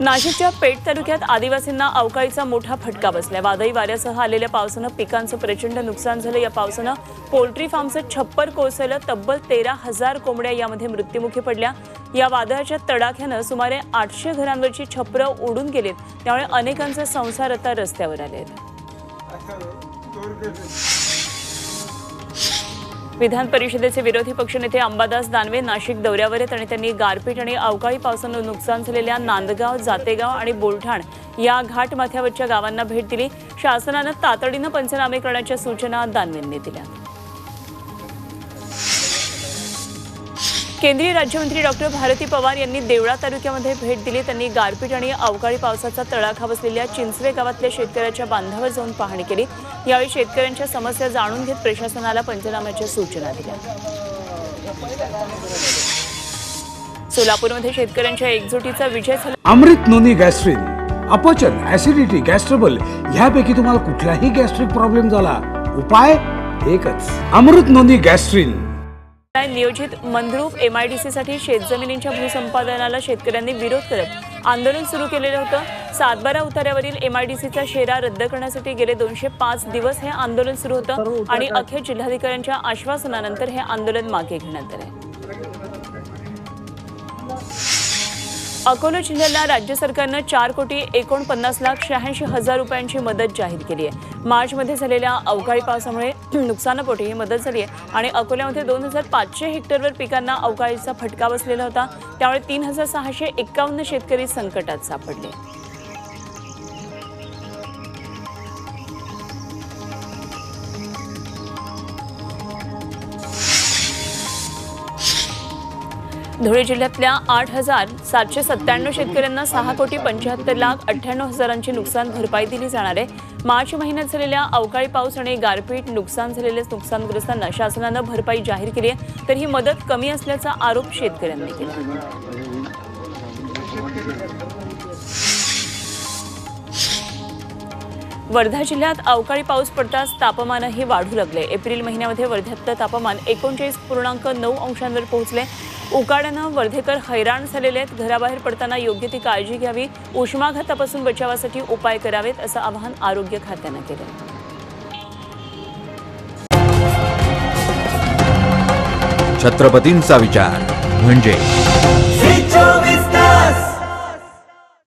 नाशिकच्या पेठ तालुक्यात आदिवासींना अवकाळीचा मोठा फटका बसला. वादळी वाऱ्यासह आलेल्या पावसानं पिकांचं प्रचंड नुकसान झालं. या पावसानं पोल्ट्री फार्मचं छप्पर कोसळलं. तब्बल 13,000 कोंबड्या यामध्ये मृत्युमुखी पडल्या. या वादळाच्या तडाख्यानं सुमारे 800 घरांवरची छपरं उडून गेलीत. त्यामुळे अनेकांचे संसार आता रस्त्यावर आले आहेत. विधान परिषदेचे विरोधी पक्षनेते अंबादास दानवे नाशिक दौऱ्यावर आहेत आणि त्यांनी गारपीट आणि अवकाळी पावसानं नुकसान झालेल्या नांदगाव, जातेगाव आणि बोलठाण या घाटमाथ्यावरच्या गावांना भेट दिली. शासनानं तातडीनं पंचनामे करण्याच्या सूचना दानवेंनी दिल्या. केंद्रीय राज्यमंत्री डॉक्टर भारती पवार यांनी देवळा तालुक्यामध्ये भेट दिली. त्यांनी गारपीट आणि अवकाळी पावसाचा तडाखा बसलेल्या चिंचवे गावातल्या शेतकऱ्याच्या बांधावर जाऊन पाहणी केली. यावेळी शेतकऱ्यांच्या समस्या जाणून घेत प्रशासनाला पंचनाम्याच्या सूचना दिल्या. सोलापूरमध्ये शेतकऱ्यांच्या एकजुटीचा विजय झाला. अमृत नोनी गॅस्ट्रिन, अपचन, ऍसिडिटी, गॅस्ट्रबल यापैकी तुम्हाला कुठलाही गॅस्ट्रिक प्रॉब्लेम झाला, उपाय एकच, अमृत नोनी गॅस्ट्रिन. नियोजित मंद्रूप एमआयडीसीसाठी शेतजमिनींच्या भूसंपादनाला शेतकऱ्यांनी विरोध करत आंदोलन सुरू केलेलं होतं. 7/12 उतार्यावरील एमआयडीसीचा शेरा रद्द करण्यासाठी गेले 205 दिवस हे आंदोलन सुरू होतं आणि अखेर जिल्हाधिकाऱ्यांच्या आश्वासनानंतर हे आंदोलन मागे घेण्यात आलं. अकोला जिल्ह्याला राज्य सरकारनं 4,49,86,000 रुपयांची मदत जाहीर केली आहे. मार्चमध्ये झालेल्या अवकाळी पावसामुळे नुकसानापोटी ही मदत झाली आहे आणि अकोल्यामध्ये 2,500 हेक्टरवर पिकांना अवकाळीचा फटका बसलेला होता. त्यामुळे 3,651 शेतकरी संकटात सापडले. धुळे जिल्ह्यातल्या 8,797 शेतकऱ्यांना 6,75,98,000 नुकसान भरपाई दिली जाणार आहे. मार्च महिन्यात झालेल्या अवकाळी पाऊस आणि गारपीट नुकसानग्रस्तांना शासनानं भरपाई जाहीर केली आहे, तर ही मदत कमी असल्याचा आरोप शेतकऱ्यांनी केला. वर्धा जिल्ह्यात अवकाळी पाऊस पडताच तापमानही वाढू लागले. एप्रिल महिन्यामध्ये वर्ध्यातलं तापमान 39.9 अंशांवर पोहोचले. उकाड्यानं वर्धेकर हैराण झालेले आहेत. घराबाहेर पडताना योग्य ती काळजी घ्यावी. उष्माघातापासून बचावासाठी उपाय करावेत असं आवाहन आरोग्य खात्यानं केलं. छत्रपतींचा विचार म्हणजे